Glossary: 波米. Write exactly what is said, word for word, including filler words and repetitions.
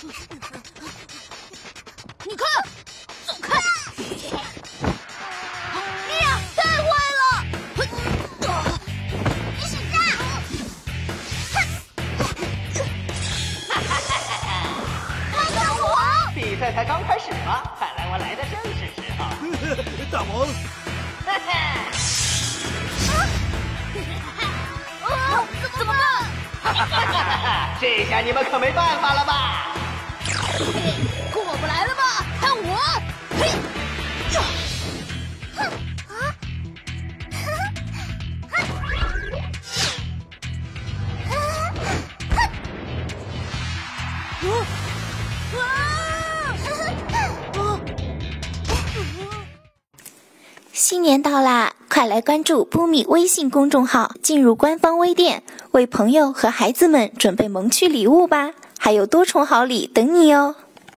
你看，走开！你俩太坏了！你使诈！看看我！比赛才刚开始嘛，看来我来的正是时候。大王！哈哈！怎么办？ 这下你们可没办法了吧？过不来了吧？看我！嘿，呀，哼啊，哼，哼，哼，哼，哇！新年到啦，快来关注“波米”微信公众号，进入官方微店。 为朋友和孩子们准备萌趣礼物吧，还有多重好礼等你哦！